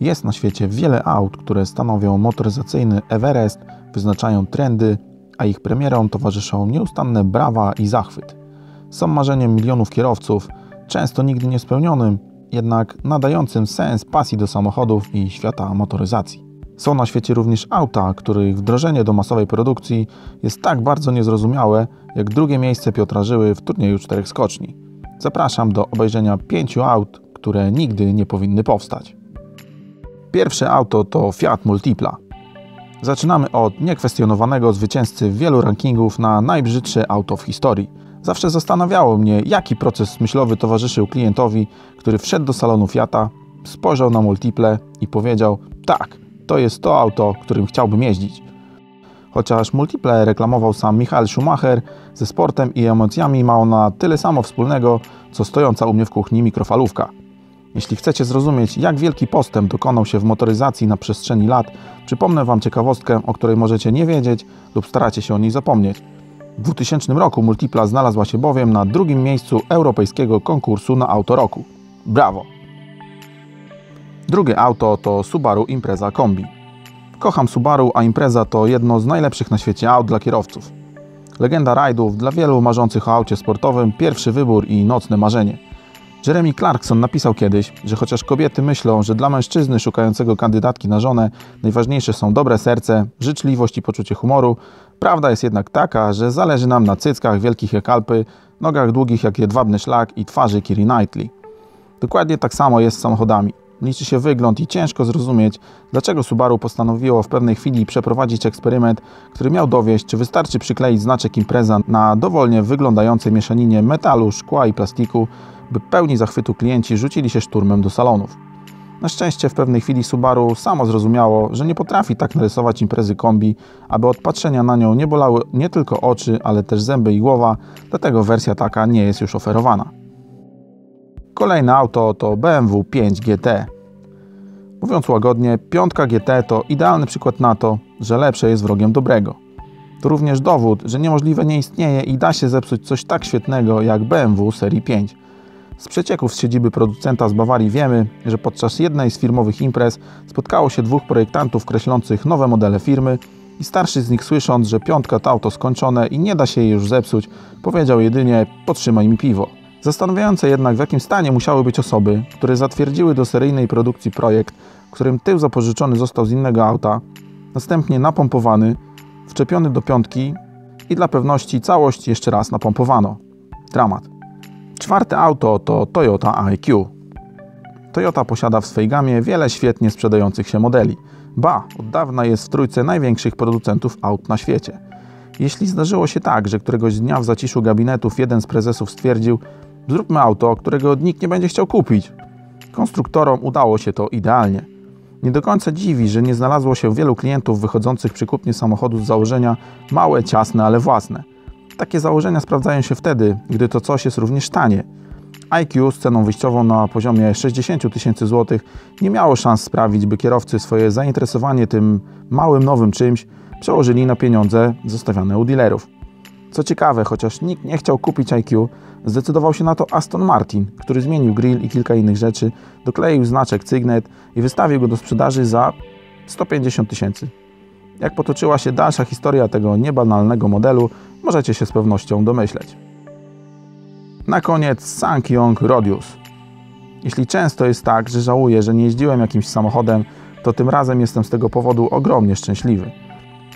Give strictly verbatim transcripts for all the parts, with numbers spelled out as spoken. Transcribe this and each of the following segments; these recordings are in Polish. Jest na świecie wiele aut, które stanowią motoryzacyjny Everest, wyznaczają trendy, a ich premierom towarzyszą nieustanne brawa i zachwyt. Są marzeniem milionów kierowców, często nigdy niespełnionym, jednak nadającym sens pasji do samochodów i świata motoryzacji. Są na świecie również auta, których wdrożenie do masowej produkcji jest tak bardzo niezrozumiałe, jak drugie miejsce Piotra Żyły w turnieju czterech skoczni. Zapraszam do obejrzenia pięciu aut, które nigdy nie powinny powstać. Pierwsze auto to Fiat Multipla. Zaczynamy od niekwestionowanego zwycięzcy wielu rankingów na najbrzydsze auto w historii. Zawsze zastanawiało mnie, jaki proces myślowy towarzyszył klientowi, który wszedł do salonu Fiata, spojrzał na Multiplę i powiedział: tak, to jest to auto, którym chciałbym jeździć. Chociaż Multiplę reklamował sam Michael Schumacher, ze sportem i emocjami ma ona tyle samo wspólnego, co stojąca u mnie w kuchni mikrofalówka. Jeśli chcecie zrozumieć, jak wielki postęp dokonał się w motoryzacji na przestrzeni lat, przypomnę Wam ciekawostkę, o której możecie nie wiedzieć lub staracie się o niej zapomnieć. W dwutysięcznym roku Multipla znalazła się bowiem na drugim miejscu europejskiego konkursu na auto roku. Brawo! Drugie auto to Subaru Impreza Kombi. Kocham Subaru, a Impreza to jedno z najlepszych na świecie aut dla kierowców. Legenda rajdów, dla wielu marzących o aucie sportowym pierwszy wybór i nocne marzenie. Jeremy Clarkson napisał kiedyś, że chociaż kobiety myślą, że dla mężczyzny szukającego kandydatki na żonę najważniejsze są dobre serce, życzliwość i poczucie humoru, prawda jest jednak taka, że zależy nam na cyckach wielkich jak Alpy, nogach długich jak jedwabny szlak i twarzy Keiri Knightley. Dokładnie tak samo jest z samochodami. Liczy się wygląd i ciężko zrozumieć, dlaczego Subaru postanowiło w pewnej chwili przeprowadzić eksperyment, który miał dowieść, czy wystarczy przykleić znaczek Impreza na dowolnie wyglądającej mieszaninie metalu, szkła i plastiku, by pełni zachwytu klienci rzucili się szturmem do salonów. Na szczęście w pewnej chwili Subaru samo zrozumiało, że nie potrafi tak narysować Imprezy Kombi, aby od patrzenia na nią nie bolały nie tylko oczy, ale też zęby i głowa, dlatego wersja taka nie jest już oferowana. Kolejne auto to B M W pięć G T. Mówiąc łagodnie, piątka G T to idealny przykład na to, że lepsze jest wrogiem dobrego. To również dowód, że niemożliwe nie istnieje i da się zepsuć coś tak świetnego jak B M W serii pięć. Z przecieków z siedziby producenta z Bawarii wiemy, że podczas jednej z firmowych imprez spotkało się dwóch projektantów kreślących nowe modele firmy i starszy z nich, słysząc, że piątka to auto skończone i nie da się jej już zepsuć, powiedział jedynie: potrzymaj mi piwo. Zastanawiające jednak, w jakim stanie musiały być osoby, które zatwierdziły do seryjnej produkcji projekt, w którym tył zapożyczony został z innego auta, następnie napompowany, wczepiony do piątki i dla pewności całość jeszcze raz napompowano. Dramat. Czwarte auto to Toyota I Q. Toyota posiada w swej gamie wiele świetnie sprzedających się modeli. Ba, od dawna jest w trójce największych producentów aut na świecie. Jeśli zdarzyło się tak, że któregoś dnia w zaciszu gabinetów jeden z prezesów stwierdził: zróbmy auto, którego nikt nie będzie chciał kupić. Konstruktorom udało się to idealnie. Nie do końca dziwi, że nie znalazło się wielu klientów wychodzących przy kupnie samochodu z założenia: małe, ciasne, ale własne. Takie założenia sprawdzają się wtedy, gdy to coś jest również tanie. I Q z ceną wyjściową na poziomie sześćdziesięciu tysięcy złotych nie miało szans sprawić, by kierowcy swoje zainteresowanie tym małym, nowym czymś przełożyli na pieniądze zostawiane u dealerów. Co ciekawe, chociaż nikt nie chciał kupić I Q, zdecydował się na to Aston Martin, który zmienił grill i kilka innych rzeczy, dokleił znaczek Cygnet i wystawił go do sprzedaży za sto pięćdziesiąt tysięcy. Jak potoczyła się dalsza historia tego niebanalnego modelu, możecie się z pewnością domyśleć. Na koniec Ssangyong Rodius. Jeśli często jest tak, że żałuję, że nie jeździłem jakimś samochodem, to tym razem jestem z tego powodu ogromnie szczęśliwy.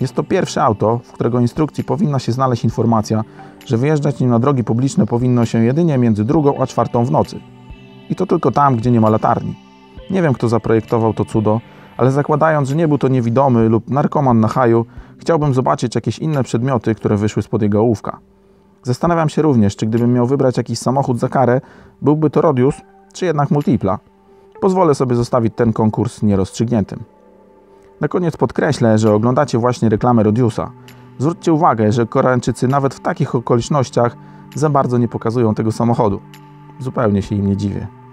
Jest to pierwsze auto, w którego instrukcji powinna się znaleźć informacja, że wyjeżdżać nim na drogi publiczne powinno się jedynie między drugą a czwartą w nocy. I to tylko tam, gdzie nie ma latarni. Nie wiem, kto zaprojektował to cudo, ale zakładając, że nie był to niewidomy lub narkoman na haju, chciałbym zobaczyć jakieś inne przedmioty, które wyszły spod jego ołówka. Zastanawiam się również, czy gdybym miał wybrać jakiś samochód za karę, byłby to Rodius, czy jednak Multipla. Pozwolę sobie zostawić ten konkurs nierozstrzygniętym. Na koniec podkreślę, że oglądacie właśnie reklamę Rodiusa. Zwróćcie uwagę, że Koreańczycy nawet w takich okolicznościach za bardzo nie pokazują tego samochodu. Zupełnie się im nie dziwię.